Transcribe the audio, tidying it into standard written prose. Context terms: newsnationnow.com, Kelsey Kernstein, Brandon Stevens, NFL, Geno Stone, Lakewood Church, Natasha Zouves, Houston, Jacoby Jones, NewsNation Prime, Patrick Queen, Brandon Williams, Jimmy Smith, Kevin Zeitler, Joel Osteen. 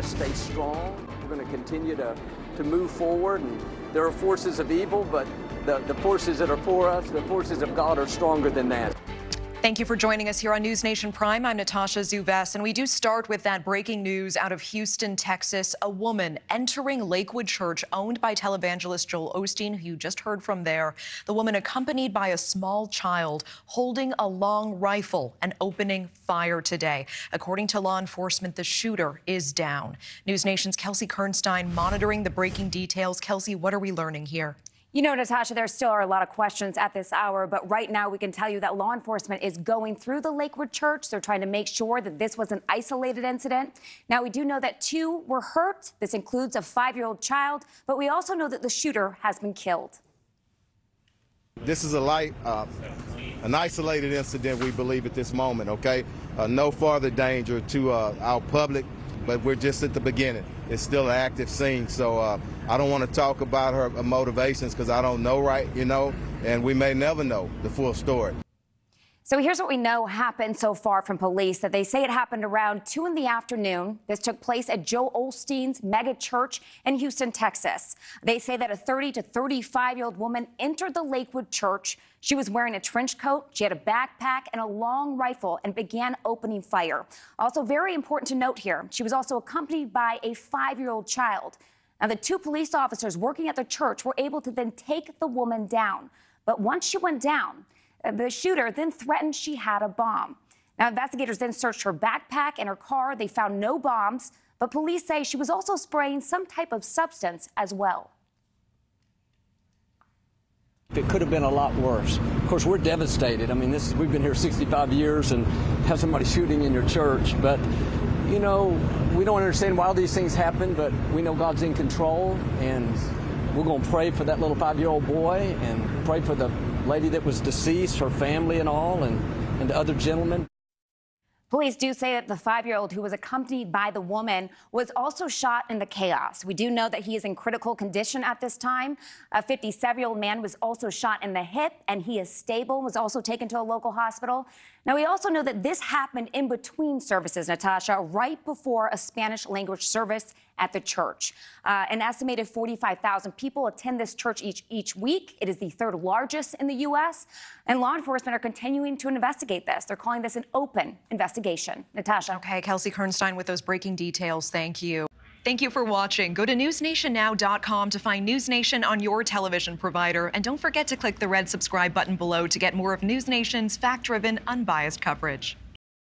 going to stay strong. We're going to continue to move forward. And there are forces of evil, but the forces that are for us, the forces of God, are stronger than that. Thank you for joining us here on NewsNation Prime. I'm Natasha Zouves, and we do start with that breaking news out of Houston, Texas. A woman entering Lakewood Church owned by televangelist Joel Osteen, who you just heard from there. The woman, accompanied by a small child, holding a long rifle and opening fire today. According to law enforcement, the shooter is down. NewsNation's Kelsey Kernstein monitoring the breaking details. Kelsey, what are we learning here? You know, Natasha, there still are a lot of questions at this hour, but right now we can tell you that law enforcement is going through the Lakewood Church. They're trying to make sure that this was an isolated incident. Now, we do know that 2 were hurt. This includes a 5-year-old child, but we also know that the shooter has been killed. This is an isolated incident, we believe, at this moment, okay? No farther danger to our public, but we're just at the beginning. It's still an active scene, so I don't want to talk about her motivations because I don't know, and we may never know the full story. So here's what we know happened so far from police, that they say it happened around 2 in the afternoon. This took place at Joel Osteen's mega church in Houston, Texas. They say that a 30 to 35-year-old woman entered the Lakewood Church. She was wearing a trench coat, she had a backpack and a long rifle, and began opening fire. Also very important to note here, she was also accompanied by a 5-year-old child. Now, the 2 police officers working at the church were able to then take the woman down. But once she went down, the shooter then threatened she had a bomb. Now, investigators then searched her backpack and her car. They found no bombs, but police say she was also spraying some type of substance as well. It could have been a lot worse. Of course, we're devastated. I mean, we've been here 65 years and have somebody shooting in your church. But, you know, we don't understand why all these things happen, but we know God's in control. And we're going to pray for that little 5-year-old boy and pray for the lady that was deceased, her family and all, and the other gentleman. Police do say that the 5-year-old who was accompanied by the woman was also shot in the chaos. We do know that he is in critical condition at this time. A 57-year-old man was also shot in the hip, and he is stable, was also taken to a local hospital. Now, we also know that this happened in between services, Natasha, right before a Spanish language service at the church. An estimated 45,000 people attend this church each week. It is the 3rd largest in the U.S., and law enforcement are continuing to investigate this. They're calling this an open investigation. Natasha. Okay, Kelsey Kernstein with those breaking details. Thank you. Thank you for watching. Go to newsnationnow.com to find NewsNation on your television provider. And don't forget to click the red subscribe button below to get more of NewsNation's fact-driven, unbiased coverage.